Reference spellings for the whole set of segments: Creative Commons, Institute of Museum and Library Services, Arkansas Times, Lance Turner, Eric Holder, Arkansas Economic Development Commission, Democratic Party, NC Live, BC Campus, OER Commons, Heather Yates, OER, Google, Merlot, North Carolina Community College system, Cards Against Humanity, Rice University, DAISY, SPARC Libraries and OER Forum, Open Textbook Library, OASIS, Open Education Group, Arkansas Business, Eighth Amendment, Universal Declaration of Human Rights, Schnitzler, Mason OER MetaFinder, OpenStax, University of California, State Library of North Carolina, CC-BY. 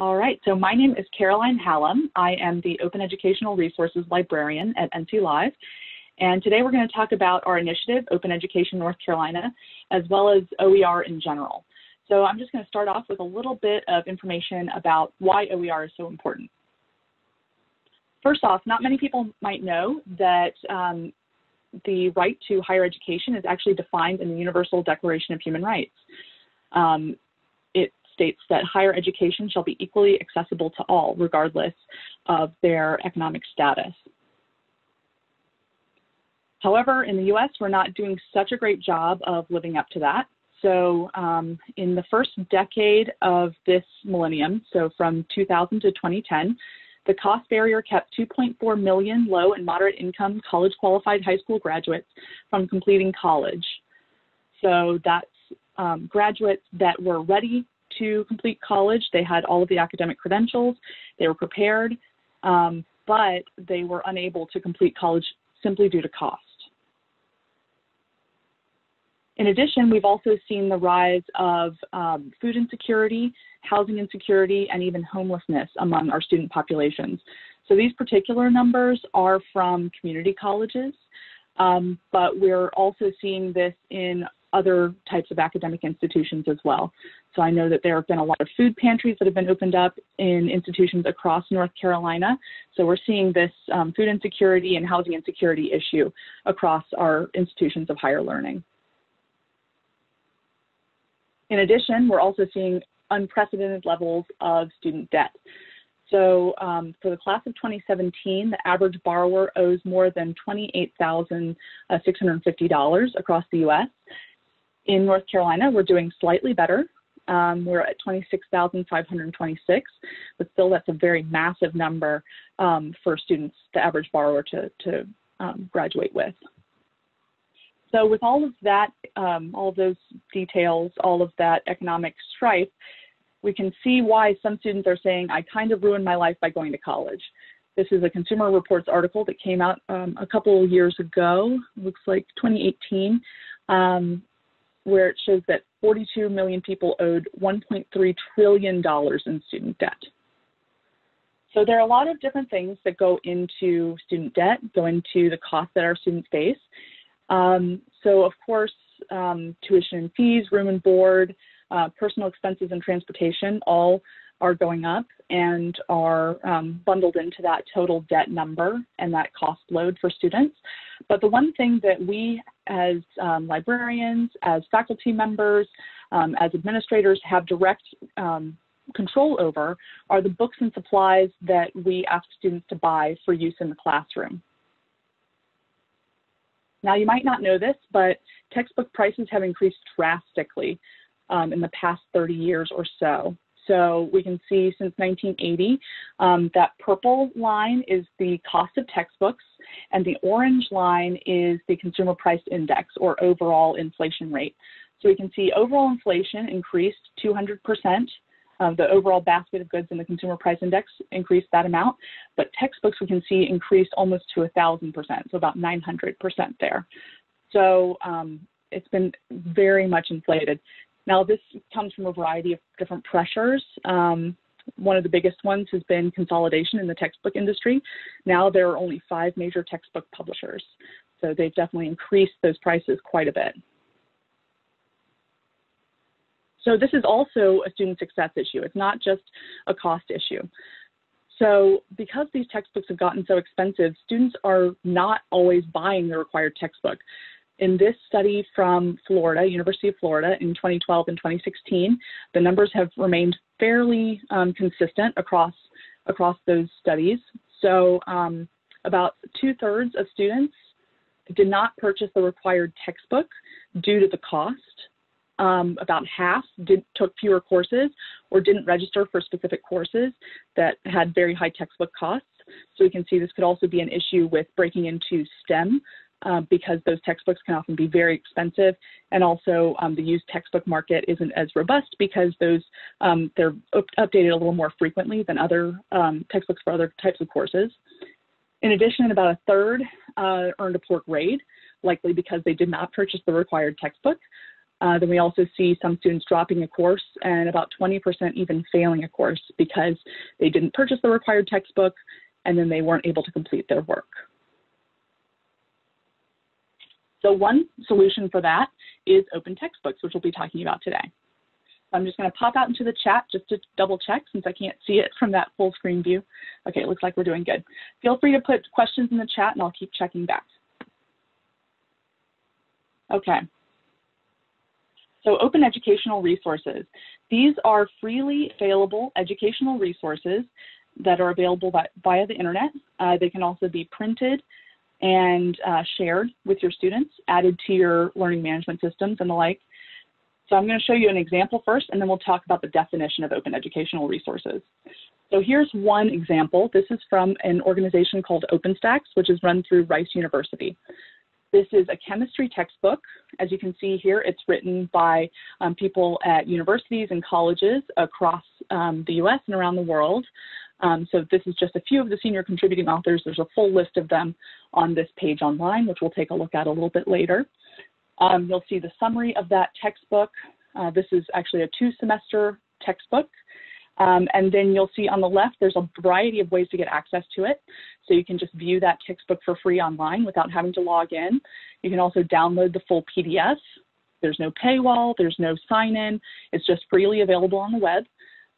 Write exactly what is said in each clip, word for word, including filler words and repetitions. All right, so my name is Caroline Hallam. I am the Open Educational Resources Librarian at N C Live. And today we're going to talk about our initiative, Open Education North Carolina, as well as O E R in general. So I'm just going to start off with a little bit of information about why O E R is so important. First off, not many people might know that um, the right to higher education is actually defined in the Universal Declaration of Human Rights. Um, it states that higher education shall be equally accessible to all, regardless of their economic status. However, in the U S, we're not doing such a great job of living up to that. So um, in the first decade of this millennium, so from two thousand to twenty ten, the cost barrier kept two point four million low and moderate income college qualified high school graduates from completing college. So that's um, graduates that were ready to complete college. They had all of the academic credentials, they were prepared, um, but they were unable to complete college simply due to cost. In addition, we've also seen the rise of um, food insecurity, housing insecurity, and even homelessness among our student populations. So these particular numbers are from community colleges, um, but we're also seeing this in other types of academic institutions as well. So I know that there have been a lot of food pantries that have been opened up in institutions across North Carolina. So we're seeing this um, food insecurity and housing insecurity issue across our institutions of higher learning. In addition, we're also seeing unprecedented levels of student debt. So um, for the class of twenty seventeen, the average borrower owes more than twenty-eight thousand six hundred fifty dollars across the U S. In North Carolina, we're doing slightly better. Um, we're at twenty-six thousand five hundred twenty-six dollars, but still that's a very massive number um, for students, the average borrower to, to um, graduate with. So with all of that, um, all of those details, all of that economic strife, we can see why some students are saying, I kind of ruined my life by going to college. This is a Consumer Reports article that came out um, a couple of years ago, looks like twenty eighteen, um, where it shows that forty-two million people owed one point three trillion dollars in student debt. So there are a lot of different things that go into student debt, go into the cost that our students face. Um, so, of course, um, tuition and fees, room and board, uh, personal expenses and transportation all are going up and are um, bundled into that total debt number and that cost load for students. But the one thing that we as um, librarians, as faculty members, um, as administrators have direct um, control over are the books and supplies that we ask students to buy for use in the classroom. Now, you might not know this, but textbook prices have increased drastically um, in the past thirty years or so. So we can see since nineteen eighty, um, that purple line is the cost of textbooks, and the orange line is the consumer price index, or overall inflation rate. So we can see overall inflation increased two hundred percent. Uh, the overall basket of goods in the consumer price index increased that amount, but textbooks we can see increased almost to one thousand percent, so about nine hundred percent there. So um, it's been very much inflated. Now this comes from a variety of different pressures. Um, one of the biggest ones has been consolidation in the textbook industry. Now there are only five major textbook publishers, so they've definitely increased those prices quite a bit. So this is also a student success issue. It's not just a cost issue. So because these textbooks have gotten so expensive, students are not always buying the required textbook. In this study from Florida, University of Florida, in twenty twelve and twenty sixteen, the numbers have remained fairly um, consistent across, across those studies. So um, about two-thirds of students did not purchase the required textbook due to the cost. Um, about half did, took fewer courses or didn't register for specific courses that had very high textbook costs. So we can see this could also be an issue with breaking into STEM uh, because those textbooks can often be very expensive. And also um, the used textbook market isn't as robust because those um, they're up updated a little more frequently than other um, textbooks for other types of courses. In addition, about a third uh, earned a poor grade, likely because they did not purchase the required textbook. Uh, then we also see some students dropping a course and about twenty percent even failing a course because they didn't purchase the required textbook and then they weren't able to complete their work. So one solution for that is open textbooks, which we'll be talking about today. I'm just going to pop out into the chat just to double check since I can't see it from that full screen view. Okay, it looks like we're doing good. Feel free to put questions in the chat and I'll keep checking back. Okay. So open educational resources. These are freely available educational resources that are available by, via the internet. Uh, they can also be printed and uh, shared with your students, added to your learning management systems and the like. So I'm going to show you an example first, and then we'll talk about the definition of open educational resources. So here's one example. This is from an organization called OpenStax, which is run through Rice University. This is a chemistry textbook. As you can see here, it's written by um, people at universities and colleges across um, the U S and around the world. Um, so this is just a few of the senior contributing authors. There's a full list of them on this page online, which we'll take a look at a little bit later. Um, you'll see the summary of that textbook. Uh, this is actually a two-semester textbook. Um, and then you'll see on the left, there's a variety of ways to get access to it. So you can just view that textbook for free online without having to log in. You can also download the full P D F. There's no paywall, there's no sign-in. It's just freely available on the web.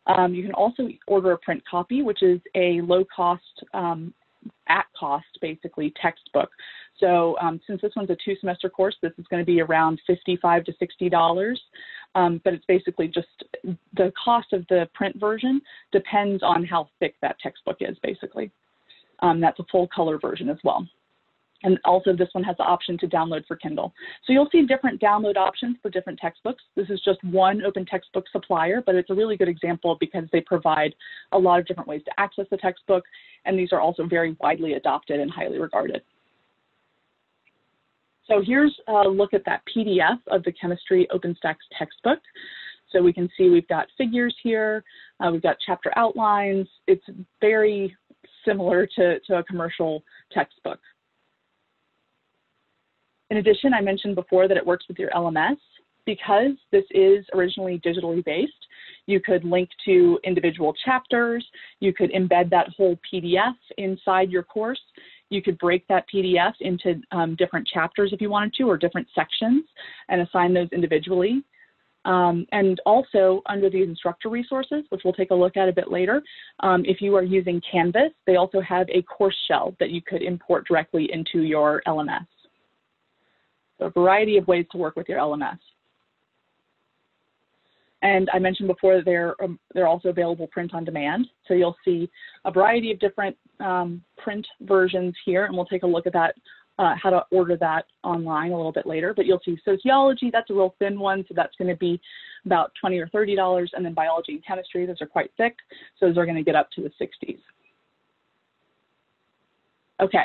Um, you can also order a print copy, which is a low-cost, um, at-cost, basically, textbook. So um, since this one's a two-semester course, this is going to be around fifty-five to sixty dollars. Um, but it's basically just the cost of the print version depends on how thick that textbook is, basically. Um, that's a full-color version as well. And also this one has the option to download for Kindle. So you'll see different download options for different textbooks. This is just one open textbook supplier, but it's a really good example because they provide a lot of different ways to access the textbook. And these are also very widely adopted and highly regarded. So here's a look at that P D F of the chemistry OpenStax textbook. So we can see we've got figures here, uh, we've got chapter outlines. It's very similar to, to a commercial textbook. In addition, I mentioned before that it works with your L M S. Because this is originally digitally based, you could link to individual chapters, you could embed that whole P D F inside your course, you could break that P D F into um, different chapters if you wanted to, or different sections, and assign those individually. Um, and also under these instructor resources, which we'll take a look at a bit later, um, if you are using Canvas, they also have a course shell that you could import directly into your L M S. So a variety of ways to work with your L M S. And I mentioned before that they're, um, they're also available print on demand. So you'll see a variety of different um, print versions here, and we'll take a look at that, uh, how to order that online a little bit later. But you'll see sociology, that's a real thin one, so that's gonna be about twenty or thirty dollars, and then biology and chemistry, those are quite thick, so those are gonna get up to the sixties. Okay,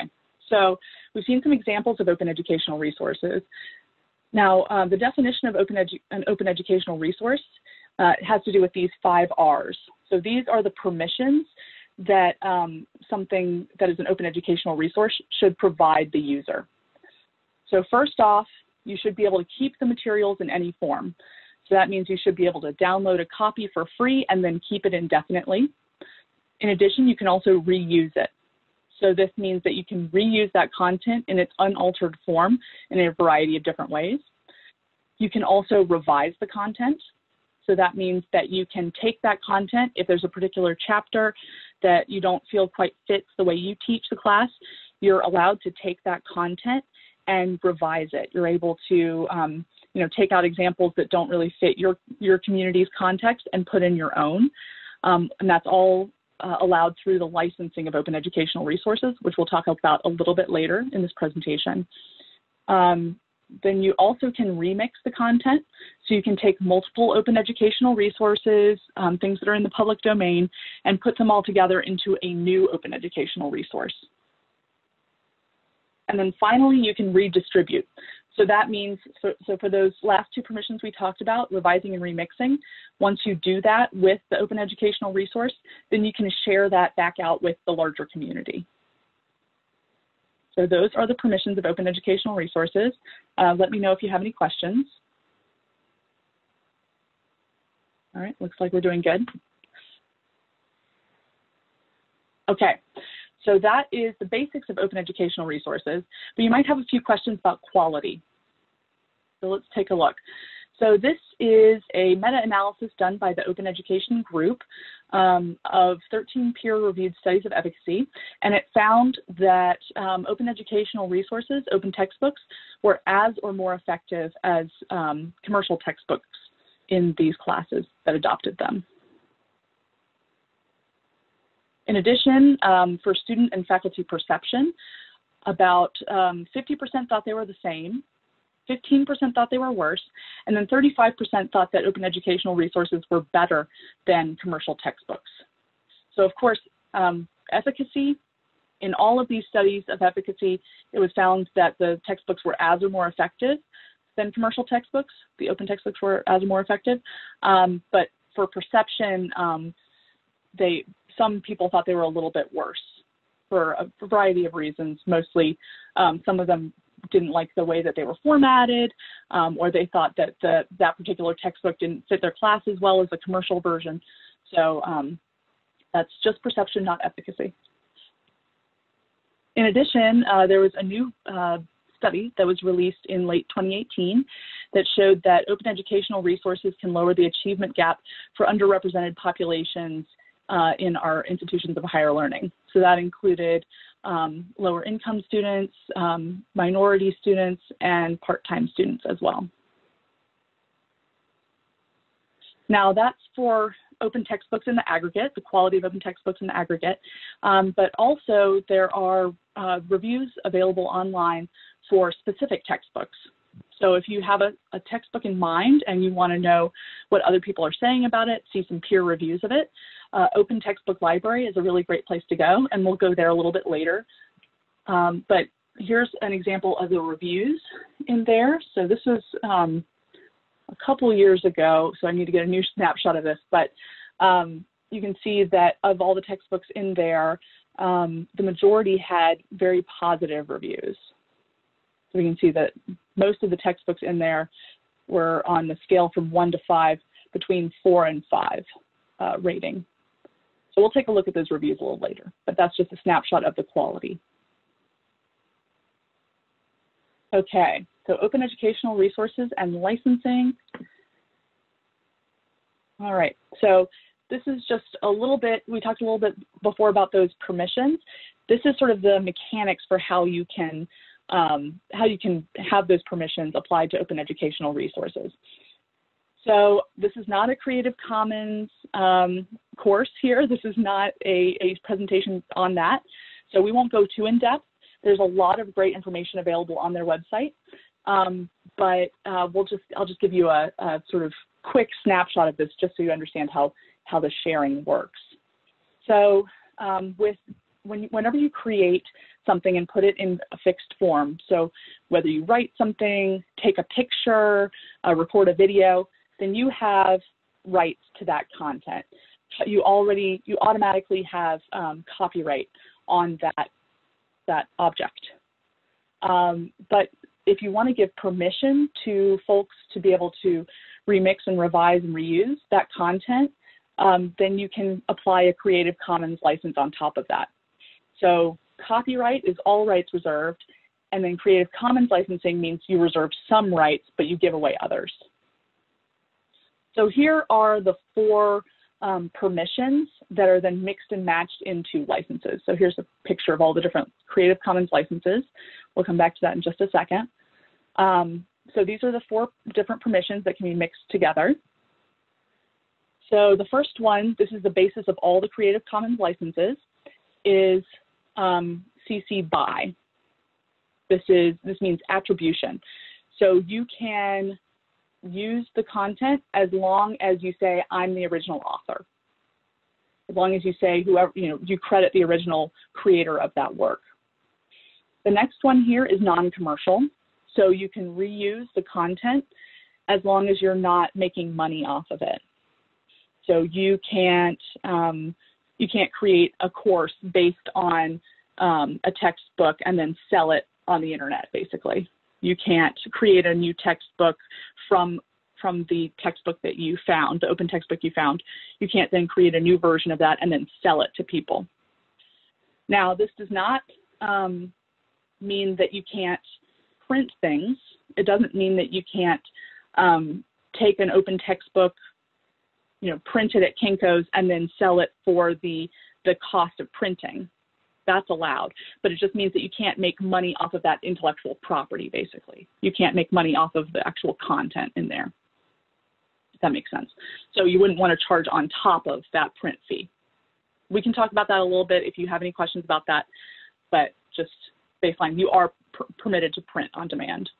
so we've seen some examples of open educational resources. Now, uh, the definition of open edu- an open educational resource uh, has to do with these five R's. So these are the permissions that um, something that is an open educational resource should provide the user. So first off, you should be able to keep the materials in any form. So that means you should be able to download a copy for free and then keep it indefinitely. In addition, you can also reuse it. So this means that you can reuse that content in its unaltered form in a variety of different ways. You can also revise the content. So that means that you can take that content if there's a particular chapter that you don't feel quite fits the way you teach the class, you're allowed to take that content and revise it. You're able to um, you know, take out examples that don't really fit your, your community's context and put in your own, um, and that's all Uh, allowed through the licensing of open educational resources, which we'll talk about a little bit later in this presentation. Um, then you also can remix the content. So you can take multiple open educational resources, um, things that are in the public domain, and put them all together into a new open educational resource. And then finally, you can redistribute. So that means, so, so for those last two permissions we talked about, revising and remixing, once you do that with the open educational resource, then you can share that back out with the larger community. So those are the permissions of open educational resources. Uh, let me know if you have any questions. All right, looks like we're doing good. Okay, so that is the basics of open educational resources, but you might have a few questions about quality. So let's take a look. So this is a meta-analysis done by the Open Education Group um, of thirteen peer-reviewed studies of efficacy, and it found that um, open educational resources, open textbooks, were as or more effective as um, commercial textbooks in these classes that adopted them. In addition, um, for student and faculty perception, about um, fifty percent thought they were the same, fifteen percent thought they were worse, and then thirty-five percent thought that open educational resources were better than commercial textbooks. So of course, um, efficacy, in all of these studies of efficacy, it was found that the textbooks were as or more effective than commercial textbooks. The open textbooks were as or more effective, um, but for perception, um, they, some people thought they were a little bit worse for a variety of reasons, mostly um, some of them didn't like the way that they were formatted, um, or they thought that the, that particular textbook didn't fit their class as well as the commercial version. So um, that's just perception, not efficacy. In addition, uh, there was a new uh, study that was released in late twenty eighteen that showed that open educational resources can lower the achievement gap for underrepresented populations uh, in our institutions of higher learning. So that included Um, lower income students, um, minority students, and part-time students as well. Now that's for open textbooks in the aggregate, the quality of open textbooks in the aggregate, um, but also there are uh, reviews available online for specific textbooks. So if you have a, a textbook in mind and you want to know what other people are saying about it, see some peer reviews of it, uh, Open Textbook Library is a really great place to go, and we'll go there a little bit later. Um, but here's an example of the reviews in there. So this was um, a couple years ago, so I need to get a new snapshot of this, but um, you can see that of all the textbooks in there, um, the majority had very positive reviews. So we can see that most of the textbooks in there were on the scale from one to five, between four and five uh, rating. So we'll take a look at those reviews a little later, but that's just a snapshot of the quality. Okay, so open educational resources and licensing. All right, so this is just a little bit, we talked a little bit before about those permissions. This is sort of the mechanics for how you can Um, how you can have those permissions applied to open educational resources. So this is not a Creative Commons um, course here. This is not a, a presentation on that. So we won't go too in depth. There's a lot of great information available on their website, um, but uh, we'll just, I'll just give you a, a sort of quick snapshot of this just so you understand how, how the sharing works. So um, with When you, whenever you create something and put it in a fixed form, so whether you write something, take a picture, uh, record a video, then you have rights to that content. You already, you automatically have um, copyright on that, that object. Um, but if you want to give permission to folks to be able to remix and revise and reuse that content, um, then you can apply a Creative Commons license on top of that. So copyright is all rights reserved, and then Creative Commons licensing means you reserve some rights, but you give away others. So here are the four um, permissions that are then mixed and matched into licenses. So here's a picture of all the different Creative Commons licenses. We'll come back to that in just a second. Um, so these are the four different permissions that can be mixed together. So the first one, this is the basis of all the Creative Commons licenses, is Um, C C by. This is, this means attribution. So you can use the content as long as you say, I'm the original author. As long as you say whoever, you know, you credit the original creator of that work. The next one here is non-commercial. So you can reuse the content as long as you're not making money off of it. So you can't, um, You can't create a course based on um, a textbook and then sell it on the internet, basically. You can't create a new textbook from from the textbook that you found, the open textbook you found. You can't then create a new version of that and then sell it to people. Now, this does not um, mean that you can't print things. It doesn't mean that you can't um, take an open textbook, you know, print it at Kinko's and then sell it for the, the cost of printing. That's allowed, but it just means that you can't make money off of that intellectual property, basically. You can't make money off of the actual content in there, if that makes sense. So you wouldn't want to charge on top of that print fee. We can talk about that a little bit if you have any questions about that, but just baseline, you are per permitted to print on demand,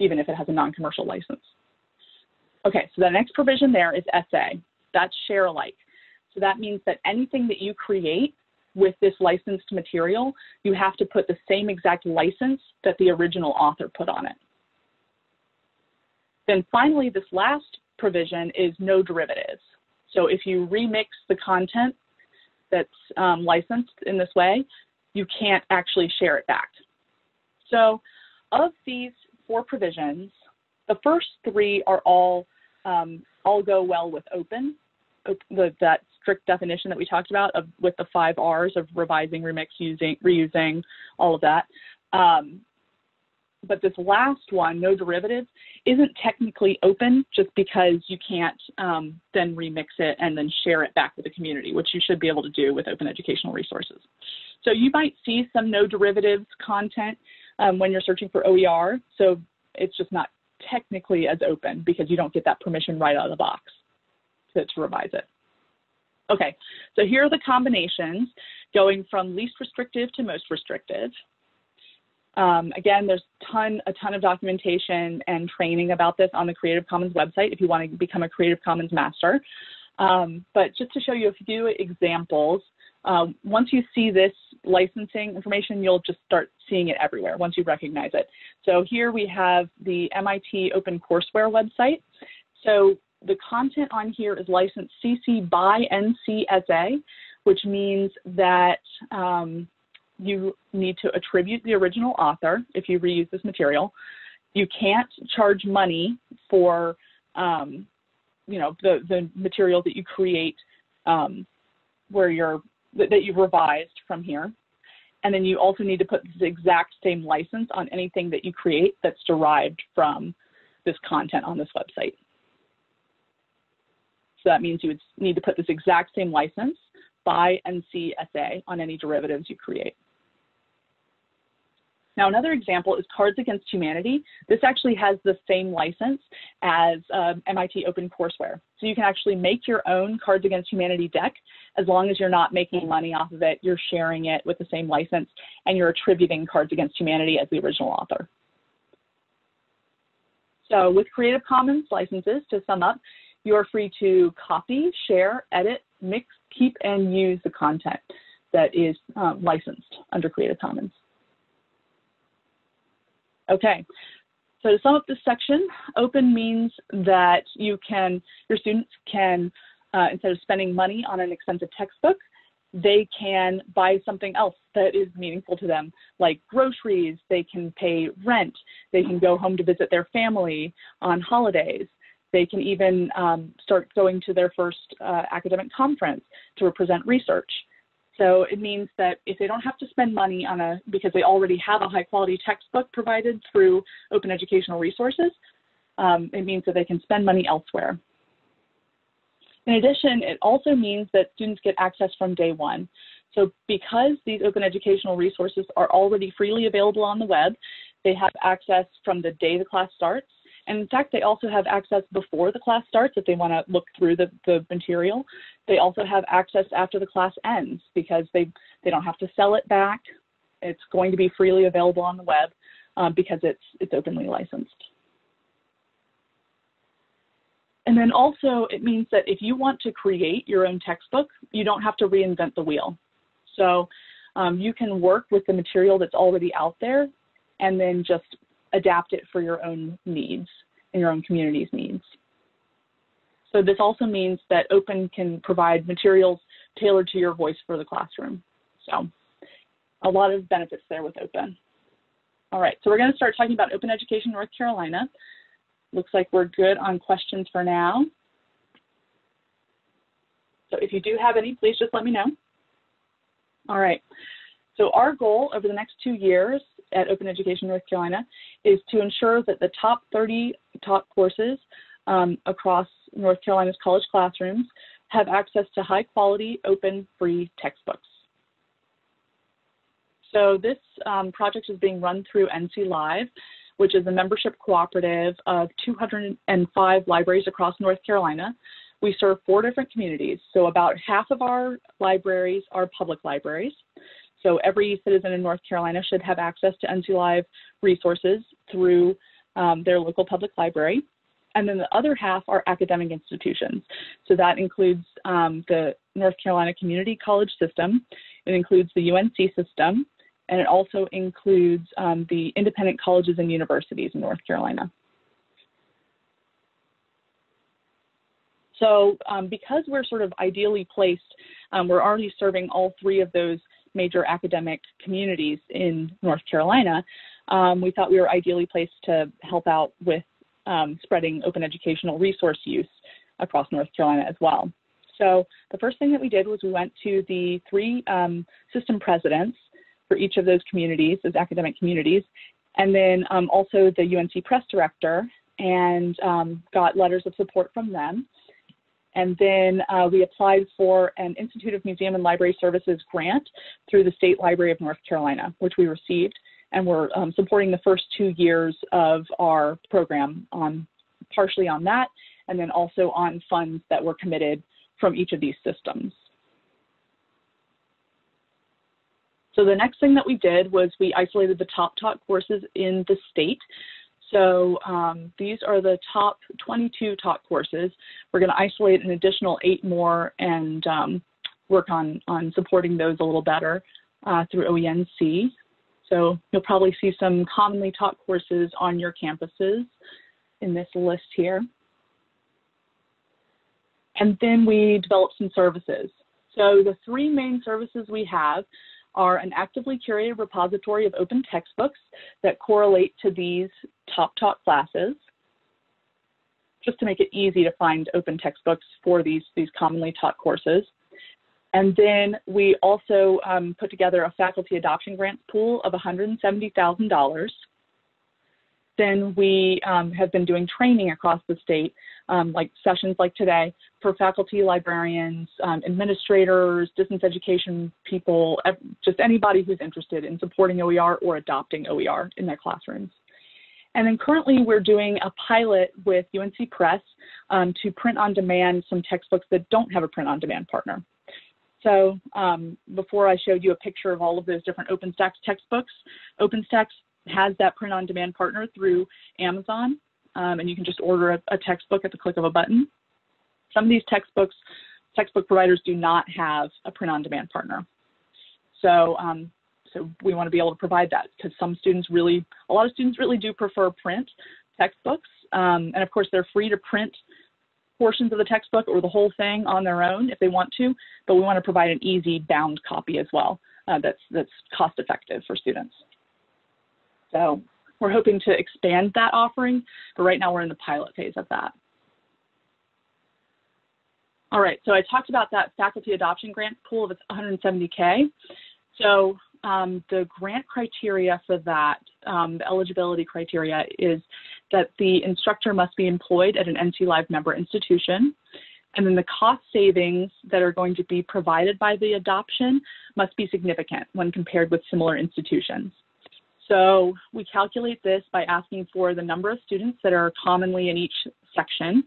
even if it has a non-commercial license. Okay, so the next provision there is S A. That's share alike. So that means that anything that you create with this licensed material, you have to put the same exact license that the original author put on it. Then finally, this last provision is no derivatives. So if you remix the content that's um, licensed in this way, you can't actually share it back. So of these four provisions, the first three are all, um, all go well with open, the, that strict definition that we talked about of, with the five R's of revising, remix, using, reusing, all of that. Um, but this last one, no derivatives, isn't technically open just because you can't um, then remix it and then share it back with the community, which you should be able to do with open educational resources. So you might see some no derivatives content um, when you're searching for O E R. So it's just not technically as open because you don't get that permission right out of the box to, to revise it. Okay, so here are the combinations going from least restrictive to most restrictive. Um, again, there's ton, a ton of documentation and training about this on the Creative Commons website if you want to become a Creative Commons master. Um, but just to show you a few examples, um, once you see this licensing information, you'll just start seeing it everywhere once you recognize it. So here we have the M I T OpenCourseWare website. So the content on here is licensed C C by N C S A, which means that um, you need to attribute the original author if you reuse this material. You can't charge money for, um, you know, the, the material that you create um, where you're, that you've revised from here. And then you also need to put the exact same license on anything that you create that's derived from this content on this website. So that means you would need to put this exact same license by N C S A on any derivatives you create. Now, another example is Cards Against Humanity. This actually has the same license as um, M I T OpenCourseWare. So you can actually make your own Cards Against Humanity deck as long as you're not making money off of it, you're sharing it with the same license, and you're attributing Cards Against Humanity as the original author. So with Creative Commons licenses, to sum up, you are free to copy, share, edit, mix, keep, and use the content that is um, licensed under Creative Commons. Okay, so to sum up this section, open means that you can, your students can, uh, instead of spending money on an expensive textbook, they can buy something else that is meaningful to them, like groceries, they can pay rent, they can go home to visit their family on holidays. They can even um, start going to their first uh, academic conference to represent research. So it means that if they don't have to spend money on a, because they already have a high quality textbook provided through open educational resources, um, it means that they can spend money elsewhere. In addition, it also means that students get access from day one. So because these open educational resources are already freely available on the web, they have access from the day the class starts. And in fact, they also have access before the class starts if they want to look through the, the material. They also have access after the class ends because they, they don't have to sell it back. It's going to be freely available on the web um, because it's, it's openly licensed. And then also it means that if you want to create your own textbook, you don't have to reinvent the wheel. So um, you can work with the material that's already out there and then just adapt it for your own needs and your own community's needs. So this also means that open can provide materials tailored to your voice for the classroom. So a lot of benefits there with open. All right, so we're going to start talking about Open Education North Carolina. Looks like we're good on questions for now. So if you do have any, please just let me know. All right. So our goal over the next two years at Open Education North Carolina is to ensure that the top thirty top courses um, across North Carolina's college classrooms have access to high quality, open, free textbooks. So this um, project is being run through N C Live, which is a membership cooperative of two hundred and five libraries across North Carolina. We serve four different communities. So about half of our libraries are public libraries. So every citizen in North Carolina should have access to N C Live resources through um, their local public library. And then the other half are academic institutions. So that includes um, the North Carolina Community College system. It includes the U N C system. And it also includes um, the independent colleges and universities in North Carolina. So um, because we're sort of ideally placed, um, we're already serving all three of those major academic communities in North Carolina, um, we thought we were ideally placed to help out with um, spreading open educational resource use across North Carolina as well. So the first thing that we did was we went to the three um, system presidents for each of those communities, those academic communities, and then um, also the U N C Press director, and um, got letters of support from them. And then uh, we applied for an Institute of Museum and Library Services grant through the State Library of North Carolina, which we received, and we're um, supporting the first two years of our program on partially on that, and then also on funds that were committed from each of these systems. So the next thing that we did was we isolated the top taught courses in the state. So um, these are the top twenty-two taught courses. We're going to isolate an additional eight more and um, work on, on supporting those a little better uh, through O E N C. So you'll probably see some commonly taught courses on your campuses in this list here. And then we developed some services. So the three main services we have are an actively curated repository of open textbooks that correlate to these top taught classes, just to make it easy to find open textbooks for these, these commonly taught courses. And then we also um, put together a faculty adoption grant pool of one hundred seventy thousand dollars. Then we um, have been doing training across the state, um, like sessions like today, for faculty, librarians, um, administrators, distance education people, just anybody who's interested in supporting O E R or adopting O E R in their classrooms. And then currently we're doing a pilot with U N C Press um, to print on demand some textbooks that don't have a print on demand partner. So um, before I showed you a picture of all of those different OpenStax textbooks, OpenStax has that print-on-demand partner through Amazon, um, and you can just order a, a textbook at the click of a button. Some of these textbooks, textbook providers do not have a print-on-demand partner. So, um, so we want to be able to provide that, because some students really, a lot of students really do prefer print textbooks, um, and of course they're free to print portions of the textbook or the whole thing on their own if they want to, but we want to provide an easy bound copy as well uh, that's, that's cost-effective for students. So we're hoping to expand that offering, but right now we're in the pilot phase of that. All right, so I talked about that faculty adoption grant pool of one hundred seventy K. So um, the grant criteria for that, um, the eligibility criteria, is that the instructor must be employed at an N C Live member institution. And then the cost savings that are going to be provided by the adoption must be significant when compared with similar institutions. So we calculate this by asking for the number of students that are commonly in each section,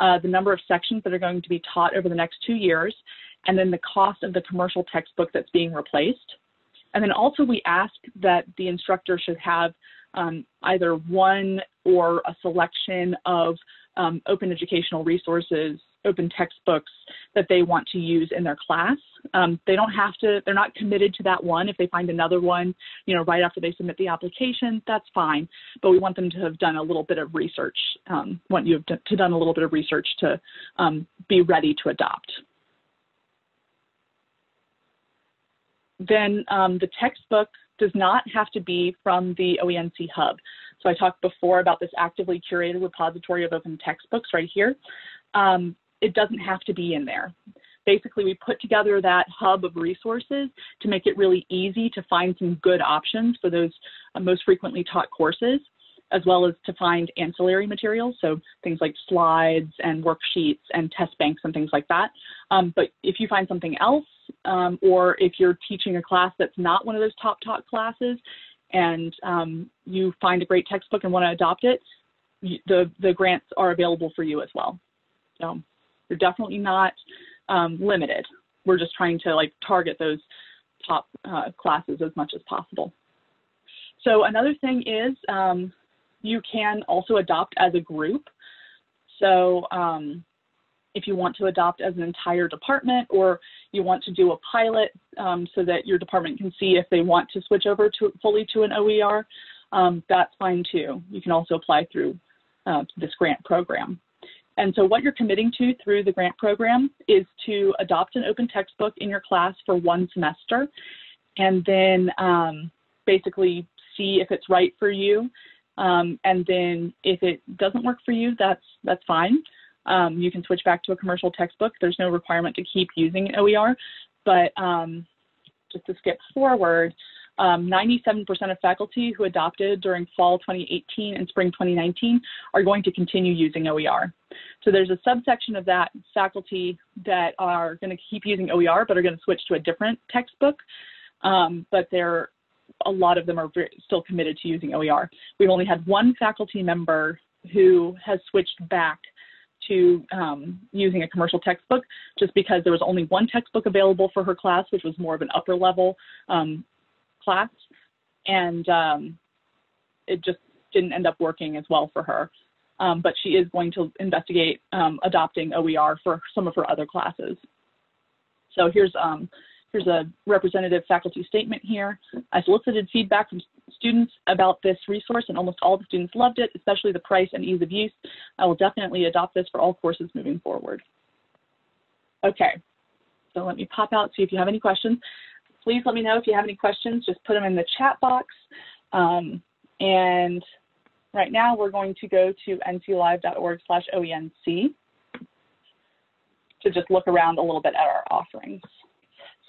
uh, the number of sections that are going to be taught over the next two years, and then the cost of the commercial textbook that's being replaced. And then also we ask that the instructor should have um, either one or a selection of um, open educational resources, open textbooks that they want to use in their class. Um, they don't have to, they're not committed to that one. If they find another one, you know, right after they submit the application, that's fine. But we want them to have done a little bit of research, um, want you to have done a little bit of research to um, be ready to adopt. Then um, the textbook does not have to be from the O E N C hub. So I talked before about this actively curated repository of open textbooks right here. Um, it doesn't have to be in there. Basically, we put together that hub of resources to make it really easy to find some good options for those most frequently taught courses, as well as to find ancillary materials, so things like slides and worksheets and test banks and things like that. Um, but if you find something else, um, or if you're teaching a class that's not one of those top taught classes, and um, you find a great textbook and want to adopt it, you, the, the grants are available for you as well. So you're definitely not um, limited. We're just trying to like target those top uh, classes as much as possible. So another thing is, um, you can also adopt as a group. So um, if you want to adopt as an entire department, or you want to do a pilot um, so that your department can see if they want to switch over to fully to an O E R, um, that's fine too. You can also apply through uh, this grant program. And so what you're committing to through the grant program is to adopt an open textbook in your class for one semester, and then um, basically see if it's right for you. Um, and then if it doesn't work for you, that's, that's fine. Um, you can switch back to a commercial textbook. There's no requirement to keep using O E R, but um, just to skip forward, um, ninety-seven percent of faculty who adopted during fall twenty eighteen and spring twenty nineteen are going to continue using O E R. So there's a subsection of that faculty that are going to keep using O E R, but are going to switch to a different textbook, um, but they're a lot of them are still committed to using O E R. We've only had one faculty member who has switched back to um, using a commercial textbook, just because there was only one textbook available for her class, which was more of an upper level um, class, and um, it just didn't end up working as well for her. Um, but she is going to investigate um, adopting O E R for some of her other classes. So here's um, Here's a representative faculty statement here. I solicited feedback from students about this resource, and almost all the students loved it, especially the price and ease of use. I will definitely adopt this for all courses moving forward. Okay, so let me pop out, see if you have any questions. Please let me know if you have any questions. Just put them in the chat box. Um, and right now we're going to go to N C live dot org slash O E N C to just look around a little bit at our offerings.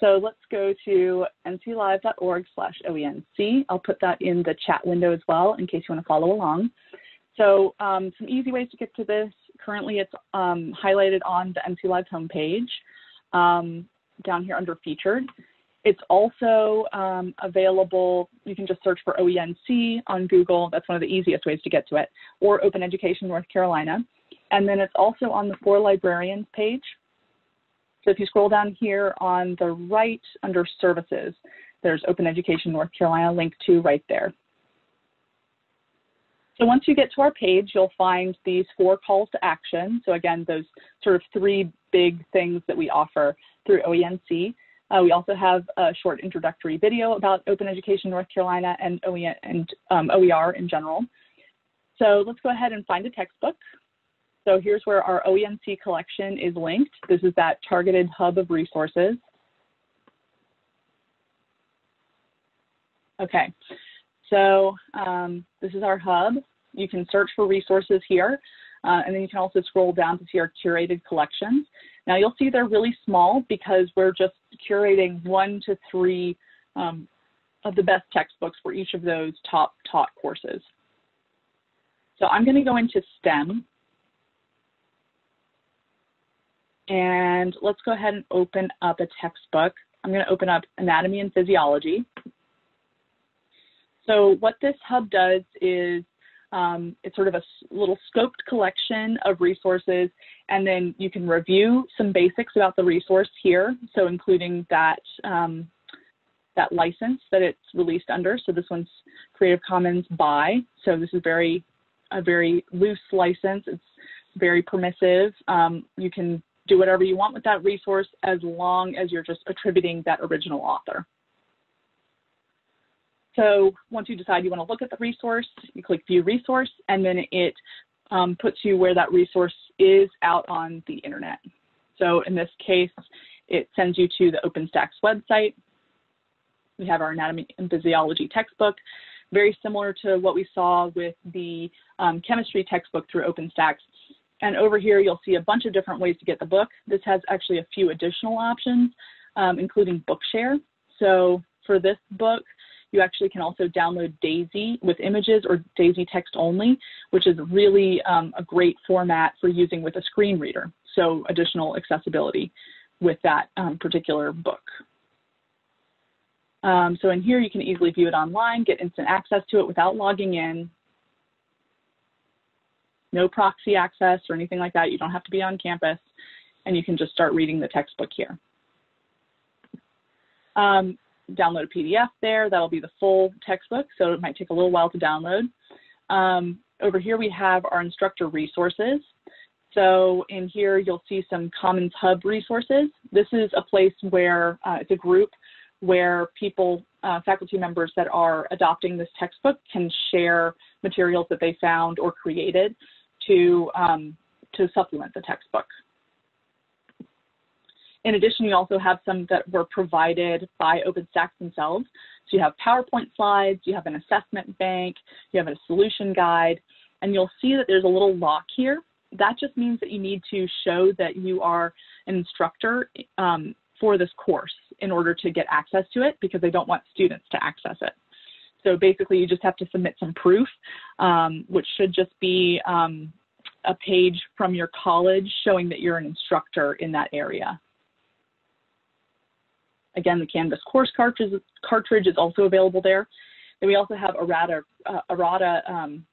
So let's go to N C live dot org slash O E N C. I'll put that in the chat window as well in case you want to follow along. So um, some easy ways to get to this. Currently it's um, highlighted on the N C Live homepage um, down here under featured. It's also um, available. You can just search for O E N C on Google. That's one of the easiest ways to get to it, or Open Education North Carolina. And then it's also on the For Librarians page. So if you scroll down here on the right under services, there's Open Education North Carolina link to right there. So once you get to our page, you'll find these four calls to action. So again, those sort of three big things that we offer through O E N C. Uh, we also have a short introductory video about Open Education North Carolina and O E R in general. So let's go ahead and find a textbook. So here's where our O E N C collection is linked. This is that targeted hub of resources. Okay, so um, this is our hub. You can search for resources here, uh, and then you can also scroll down to see our curated collections. Now you'll see they're really small because we're just curating one to three um, of the best textbooks for each of those top taught courses. So I'm going to go into STEM. And let's go ahead and open up a textbook. I'm going to open up Anatomy and Physiology. So what this hub does is um, it's sort of a little scoped collection of resources, and then you can review some basics about the resource here, so including that, um, that license that it's released under. So this one's Creative Commons by, so this is very a very loose license. It's very permissive. Um, you can do whatever you want with that resource as long as you're just attributing that original author. So once you decide you want to look at the resource, you click View Resource, and then it um, puts you where that resource is out on the internet. So in this case, it sends you to the OpenStax website. We have our Anatomy and Physiology textbook. very similar to what we saw with the um, chemistry textbook through OpenStax. And over here, you'll see a bunch of different ways to get the book. This has actually a few additional options, um, including Bookshare. So for this book, you actually can also download DAISY with images or DAISY text only, which is really um, a great format for using with a screen reader. So additional accessibility with that um, particular book. Um, so in here, you can easily view it online, get instant access to it without logging in. No proxy access or anything like that. You don't have to be on campus, and you can just start reading the textbook here. Um, download a P D F there. That'll be the full textbook, so it might take a little while to download. Um, over here, we have our instructor resources. So in here, you'll see some Commons Hub resources. This is a place where uh, it's a group where people, uh, faculty members that are adopting this textbook can share materials that they found or created to, um, to supplement the textbook. In addition, you also have some that were provided by OpenStax themselves. So you have PowerPoint slides, you have an assessment bank, you have a solution guide, and you'll see that there's a little lock here. That just means that you need to show that you are an instructor um, for this course in order to get access to it, because they don't want students to access it. So basically, you just have to submit some proof, um, which should just be um, a page from your college showing that you're an instructor in that area. Again, the Canvas course cartridge, cartridge is also available there. Then we also have errata, uh, errata um,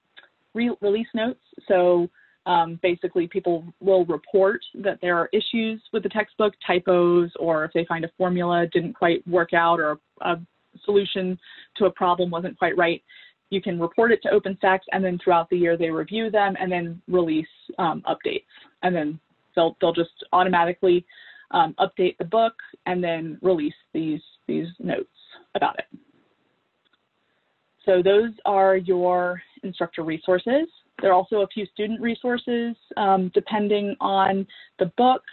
re release notes. So um, basically, people will report that there are issues with the textbook, typos, or if they find a formula didn't quite work out, or a, a solution to a problem wasn't quite right. You can report it to OpenStax, and then throughout the year, they review them and then release um, updates. And then they'll, they'll just automatically Um, update the book, and then release these, these notes about it. So those are your instructor resources. There are also a few student resources um, depending on the book.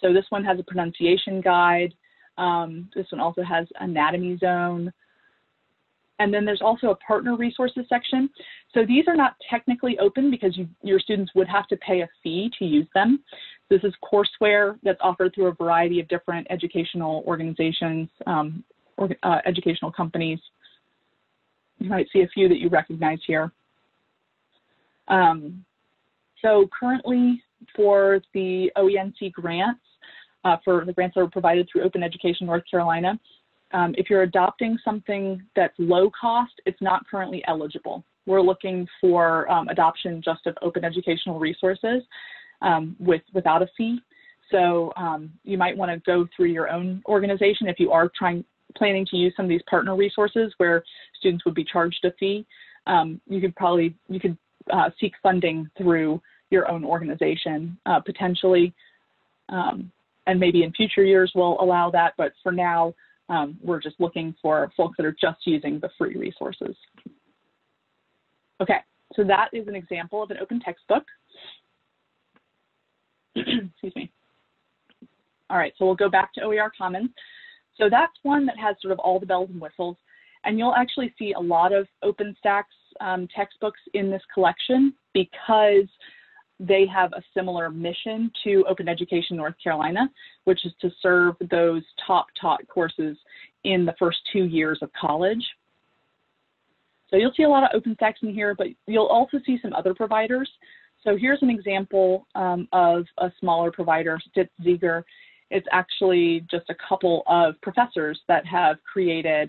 So this one has a pronunciation guide. Um, this one also has anatomy zone. And then there's also a partner resources section. So these are not technically open because you, your students would have to pay a fee to use them. This is courseware that's offered through a variety of different educational organizations, um, or, uh, educational companies. You might see a few that you recognize here. Um, so currently for the O E N C grants, uh, for the grants that are provided through Open Education North Carolina, Um, if you're adopting something that's low cost, it's not currently eligible. We're looking for um, adoption just of open educational resources um, with, without a fee. So um, you might want to go through your own organization if you are trying, planning to use some of these partner resources where students would be charged a fee. Um, you could probably you could uh, seek funding through your own organization uh, potentially, um, and maybe in future years we'll allow that. But for now, Um, we're just looking for folks that are just using the free resources. Okay, so that is an example of an open textbook. Excuse me. All right, so we'll go back to O E R Commons. So that's one that has sort of all the bells and whistles, and you'll actually see a lot of OpenStax um, textbooks in this collection because they have a similar mission to Open Education North Carolina, which is to serve those top taught courses in the first two years of college. So you'll see a lot of OpenStax in here, but you'll also see some other providers. So here's an example um, of a smaller provider, Stitz-Zeger. It's actually just a couple of professors that have created,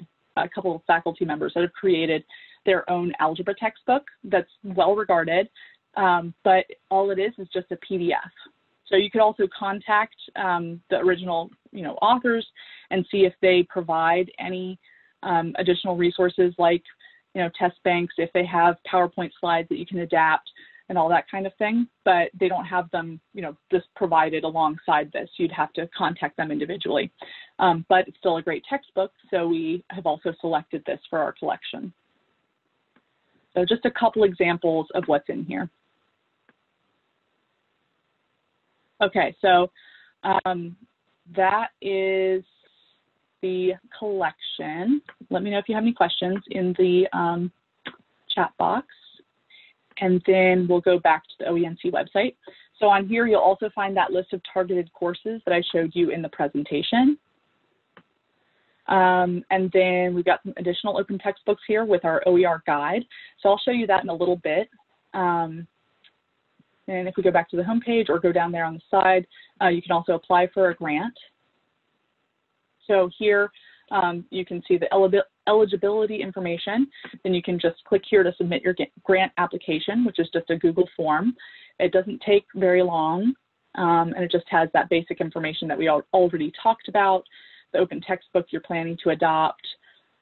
a couple of faculty members that have created their own algebra textbook that's well regarded. Um, but all it is is just a P D F. So you could also contact um, the original, you know, authors and see if they provide any um, additional resources like, you know, test banks, if they have PowerPoint slides that you can adapt and all that kind of thing. But they don't have them, you know, just provided alongside this. You'd have to contact them individually. Um, but it's still a great textbook, so we have also selected this for our collection. So just a couple examples of what's in here. Okay, so um, that is the collection. Let me know if you have any questions in the um, chat box, and then we'll go back to the O E N C website. So on here, you'll also find that list of targeted courses that I showed you in the presentation. Um, and then we've got some additional open textbooks here with our O E R guide. So I'll show you that in a little bit. Um, and if we go back to the homepage or go down there on the side, uh, you can also apply for a grant. So here um, you can see the eligibility information. Then you can just click here to submit your grant application, which is just a Google form. It doesn't take very long, um, and it just has that basic information that we all already talked about, the open textbook you're planning to adopt,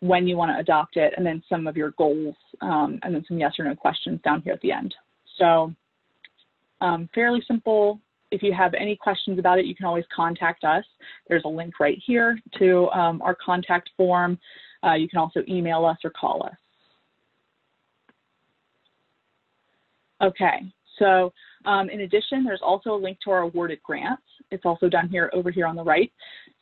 when you want to adopt it, and then some of your goals, um, and then some yes or no questions down here at the end. So um, fairly simple. If you have any questions about it, you can always contact us. There's a link right here to um, our contact form. Uh, you can also email us or call us. Okay, so um, in addition, there's also a link to our awarded grants. It's also down here, over here on the right.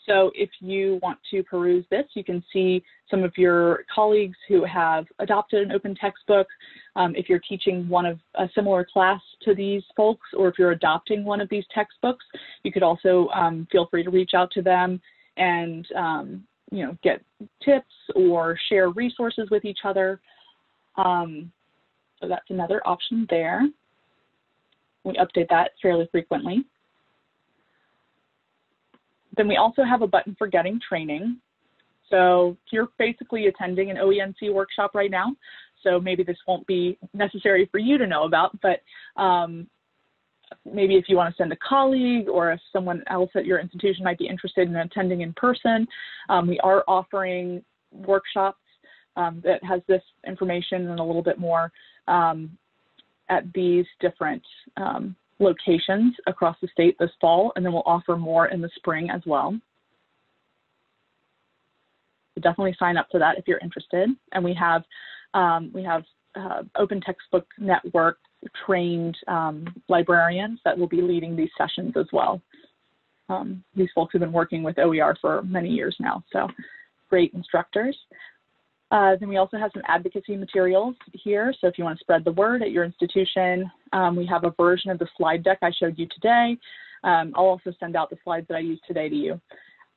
So if you want to peruse this, you can see some of your colleagues who have adopted an open textbook. Um, if you're teaching one of a similar class to these folks, or if you're adopting one of these textbooks, you could also um, feel free to reach out to them and um, you know, get tips or share resources with each other. Um, so that's another option there. We update that fairly frequently. Then we also have a button for getting training. So you're basically attending an O E N C workshop right now, so maybe this won't be necessary for you to know about, but um, maybe if you want to send a colleague or if someone else at your institution might be interested in attending in person, um, we are offering workshops um, that has this information and a little bit more um, at these different um locations across the state this fall, and then we'll offer more in the spring as well. So definitely sign up for that if you're interested. And we have um, we have uh, Open Textbook Network trained um, librarians that will be leading these sessions as well. Um, these folks have been working with O E R for many years now, so great instructors. Uh, then we also have some advocacy materials here. So if you want to spread the word at your institution, um, we have a version of the slide deck I showed you today. Um, I'll also send out the slides that I used today to you.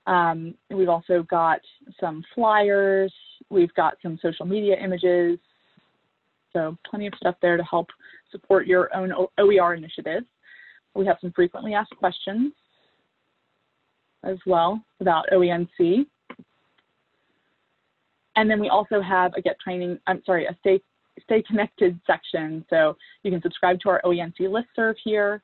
Um, we've also got some flyers. We've got some social media images. So plenty of stuff there to help support your own O E R initiatives. We have some frequently asked questions as well about O E N C. And then we also have a get training, I'm sorry, a stay, stay connected section. So you can subscribe to our O E N C listserv here.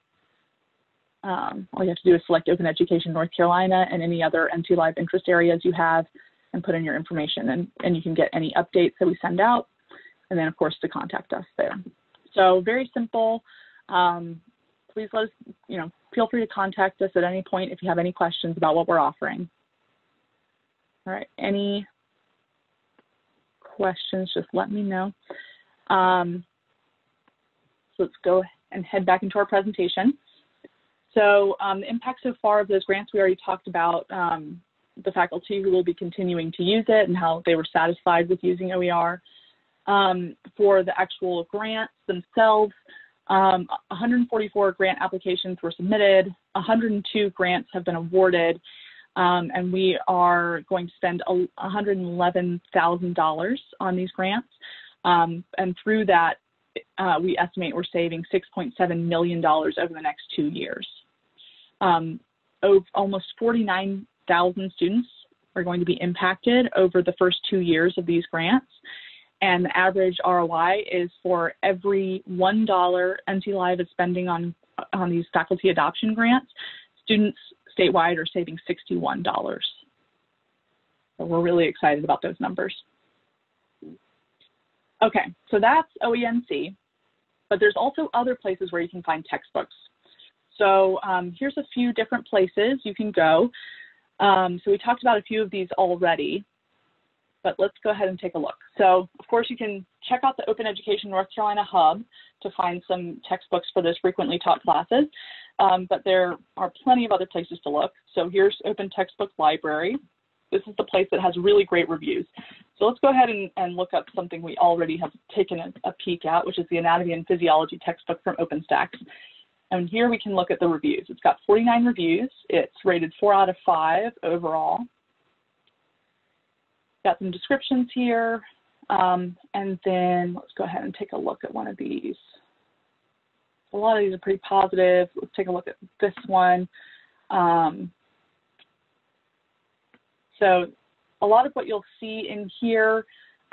Um, all you have to do is select Open Education North Carolina and any other N C Live interest areas you have and put in your information, and, and you can get any updates that we send out. And then of course to contact us there. So very simple. Um, please let us, you know, feel free to contact us at any point if you have any questions about what we're offering. All right, any questions, just let me know. Um, so let's go and head back into our presentation. So um, the impact so far of those grants, we already talked about um, the faculty who will be continuing to use it and how they were satisfied with using O E R. Um, for the actual grants themselves, um, one hundred forty-four grant applications were submitted, one hundred two grants have been awarded, Um, and we are going to spend one hundred eleven thousand dollars on these grants. Um, and through that, uh, we estimate we're saving six point seven million dollars over the next two years. Um, almost forty-nine thousand students are going to be impacted over the first two years of these grants. And the average R O I is for every one dollar N C Live is spending on, on these faculty adoption grants, students statewide are saving sixty-one dollars. So we're really excited about those numbers. Okay, so that's O E N C, but there's also other places where you can find textbooks. So um, here's a few different places you can go. Um, so we talked about a few of these already, but let's go ahead and take a look. So of course you can check out the Open Education North Carolina hub to find some textbooks for those frequently taught classes. Um, but there are plenty of other places to look. So here's Open Textbook Library. This is the place that has really great reviews. So let's go ahead and, and look up something we already have taken a, a peek at, which is the Anatomy and Physiology textbook from OpenStax. And here we can look at the reviews. It's got forty-nine reviews. It's rated four out of five overall. Got some descriptions here. Um, and then let's go ahead and take a look at one of these. A lot of these are pretty positive. Let's take a look at this one. Um, so a lot of what you'll see in here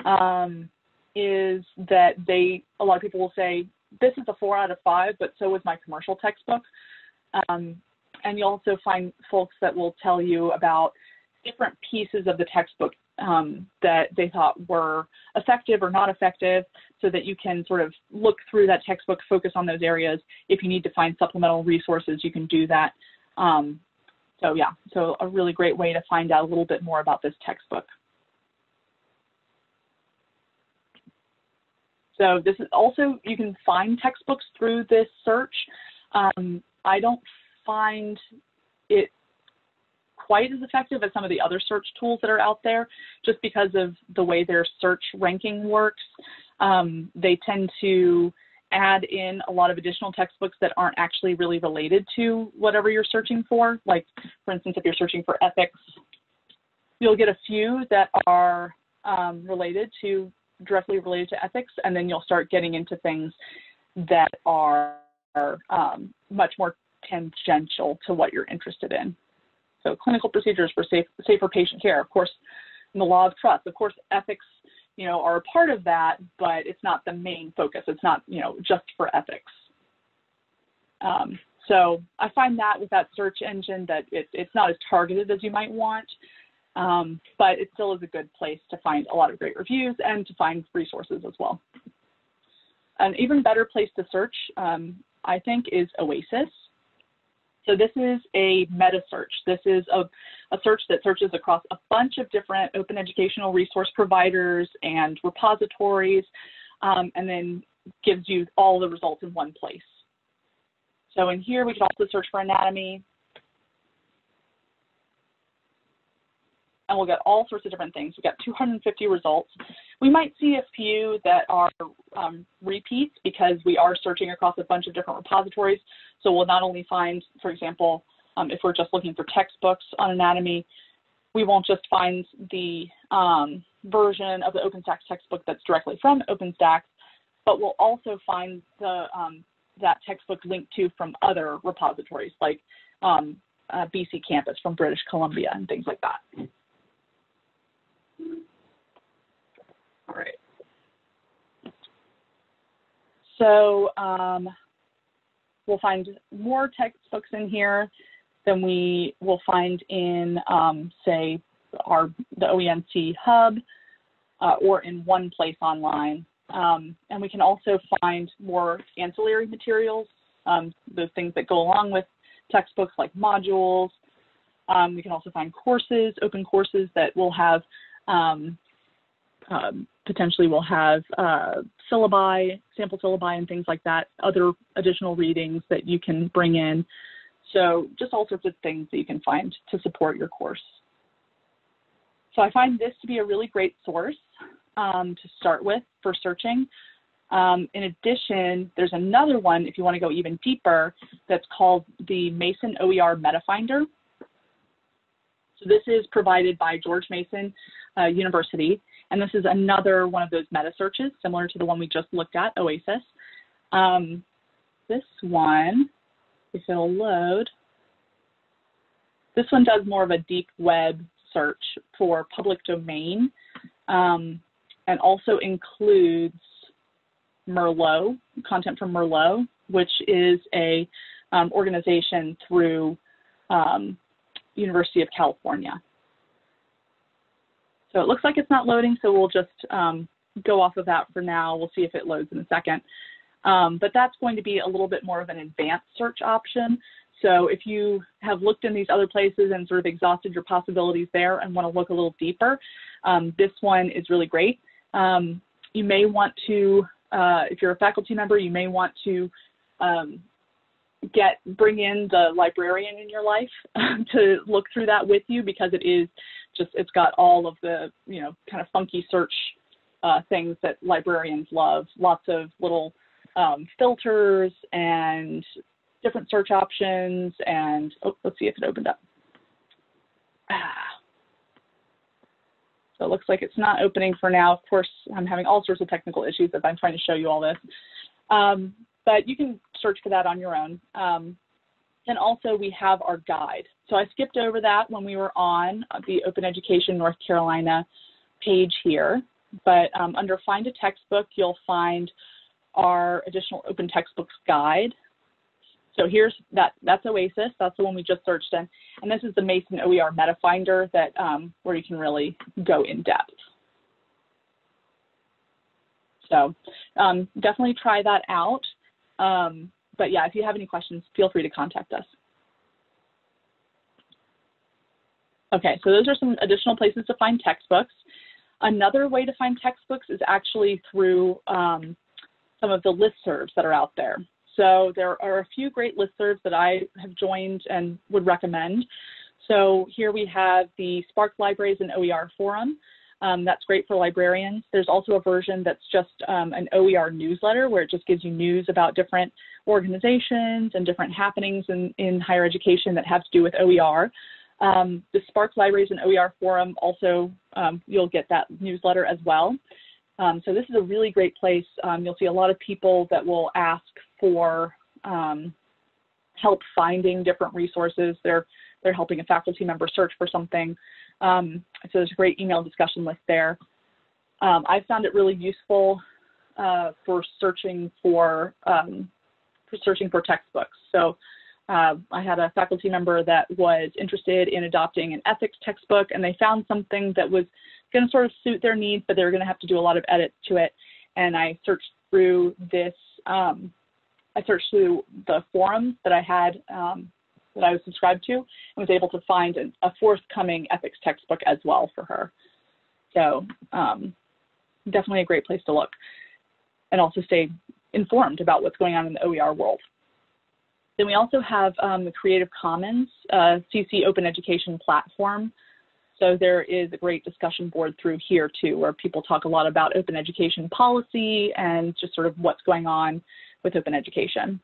um, is that they, a lot of people will say, this is a four out of five, but so was my commercial textbook. Um, and you'll also find folks that will tell you about different pieces of the textbook um, that they thought were effective or not effective, so that you can sort of look through that textbook, focus on those areas. If you need to find supplemental resources, you can do that. Um, so yeah, so a really great way to find out a little bit more about this textbook. So this is also, you can find textbooks through this search. Um, I don't find it quite as effective as some of the other search tools that are out there, just because of the way their search ranking works. Um, they tend to add in a lot of additional textbooks that aren't actually really related to whatever you're searching for. Like, for instance, if you're searching for ethics, you'll get a few that are um, related to directly related to ethics, and then you'll start getting into things that are um, much more tangential to what you're interested in. So clinical procedures for safe, safer patient care, of course, and the law of trust, of course, ethics, you know, are a part of that, but it's not the main focus. It's not, you know, just for ethics. Um, so I find that with that search engine that it, it's not as targeted as you might want. Um, but it still is a good place to find a lot of great reviews and to find resources as well. An even better place to search, um, I think, is OASIS. So this is a meta search. This is a, a search that searches across a bunch of different open educational resource providers and repositories, um, and then gives you all the results in one place. So in here, we can also search for anatomy. And we'll get all sorts of different things. We've got two hundred fifty results. We might see a few that are um, repeats because we are searching across a bunch of different repositories. So we'll not only find, for example, um, if we're just looking for textbooks on anatomy, we won't just find the um, version of the OpenStax textbook that's directly from OpenStax, but we'll also find the, um, that textbook linked to from other repositories, like um, uh, B C Campus from British Columbia and things like that. All right. So um, we'll find more textbooks in here than we will find in, um, say, our the O E N C hub uh, or in one place online. Um, and we can also find more ancillary materials, um, those things that go along with textbooks like modules. Um, we can also find courses, open courses that will have Um, um, potentially we'll have uh, syllabi, sample syllabi and things like that, other additional readings that you can bring in. So just all sorts of things that you can find to support your course. So I find this to be a really great source um, to start with for searching. Um, in addition, there's another one, if you want to go even deeper, that's called the Mason O E R MetaFinder. So this is provided by George Mason uh, University, and this is another one of those meta searches, similar to the one we just looked at, OASIS. Um, this one, if it'll load, this one does more of a deep web search for public domain, um, and also includes Merlot, content from Merlot, which is a um, organization through um, University of California. So it looks like it's not loading, so we'll just um, go off of that for now. We'll see if it loads in a second. Um, but that's going to be a little bit more of an advanced search option. So if you have looked in these other places and sort of exhausted your possibilities there and want to look a little deeper, um, this one is really great. Um, you may want to, uh, if you're a faculty member, you may want to um, get bring in the librarian in your life to look through that with you, because it is just, it's got all of the, you know, kind of funky search uh, things that librarians love. Lots of little um, filters and different search options. And oh, let's see if it opened up. Ah. So it looks like it's not opening for now. Of course, I'm having all sorts of technical issues as I'm trying to show you all this. Um, but you can search for that on your own. Um, and also we have our guide. So I skipped over that when we were on the Open Education North Carolina page here. But um, under Find a Textbook, you'll find our additional Open Textbooks guide. So here's that, that's OASIS, that's the one we just searched in. And this is the Mason O E R MetaFinder that, um, where you can really go in depth. So um, definitely try that out. Um, but yeah, if you have any questions, feel free to contact us. Okay, so those are some additional places to find textbooks. Another way to find textbooks is actually through um, some of the listservs that are out there. So there are a few great listservs that I have joined and would recommend. So here we have the SPARC Libraries and O E R Forum. Um, that's great for librarians. There's also a version that's just um, an O E R newsletter, where it just gives you news about different organizations and different happenings in, in higher education that have to do with O E R. Um, the SPARC Libraries and O E R Forum also, um, you'll get that newsletter as well. Um, so this is a really great place. Um, you'll see a lot of people that will ask for um, help finding different resources. They're, they're helping a faculty member search for something. Um, so there's a great email discussion list there. Um, I found it really useful uh, for searching for, um, for searching for textbooks. So uh, I had a faculty member that was interested in adopting an ethics textbook, and they found something that was going to sort of suit their needs, but they were going to have to do a lot of edits to it. And I searched through this, um, I searched through the forums that I had, um, that I was subscribed to, and was able to find an, a forthcoming ethics textbook as well for her. So um, definitely a great place to look, and also stay informed about what's going on in the O E R world. Then we also have um, the Creative Commons uh, C C Open Education platform. So there is a great discussion board through here too, where people talk a lot about open education policy and just sort of what's going on with open education.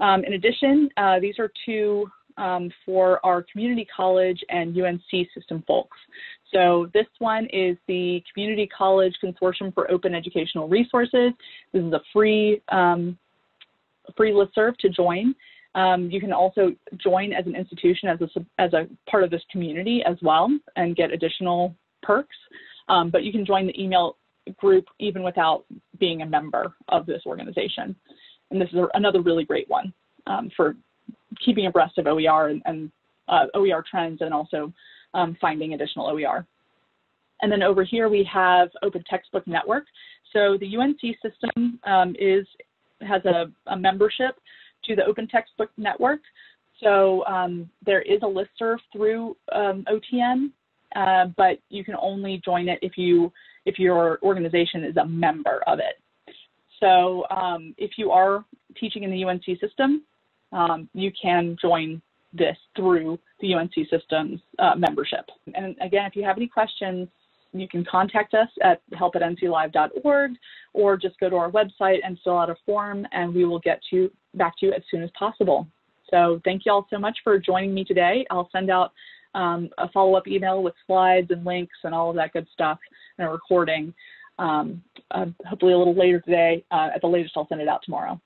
Um, in addition, uh, these are two um, for our community college and U N C system folks. So this one is the Community College Consortium for Open Educational Resources. This is a free, um, a free listserv to join. Um, you can also join as an institution, as a, as a part of this community as well, and get additional perks. Um, but you can join the email group even without being a member of this organization. And this is another really great one um, for keeping abreast of O E R and, and uh, O E R trends, and also um, finding additional O E R. And then over here we have Open Textbook Network. So the U N C system um, is has a, a membership to the Open Textbook Network. So um, there is a listserv through um, O T N, uh, but you can only join it if you if your organization is a member of it. So um, if you are teaching in the U N C system, um, you can join this through the U N C system's uh, membership. And again, if you have any questions, you can contact us at help at n c live dot org, or just go to our website and fill out a form, and we will get to, back to you as soon as possible. So thank you all so much for joining me today. I'll send out um, a follow-up email with slides and links and all of that good stuff, and a recording. Um, uh, hopefully a little later today. Uh, at the latest, I'll send it out tomorrow.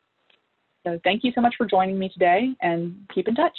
So thank you so much for joining me today, and keep in touch.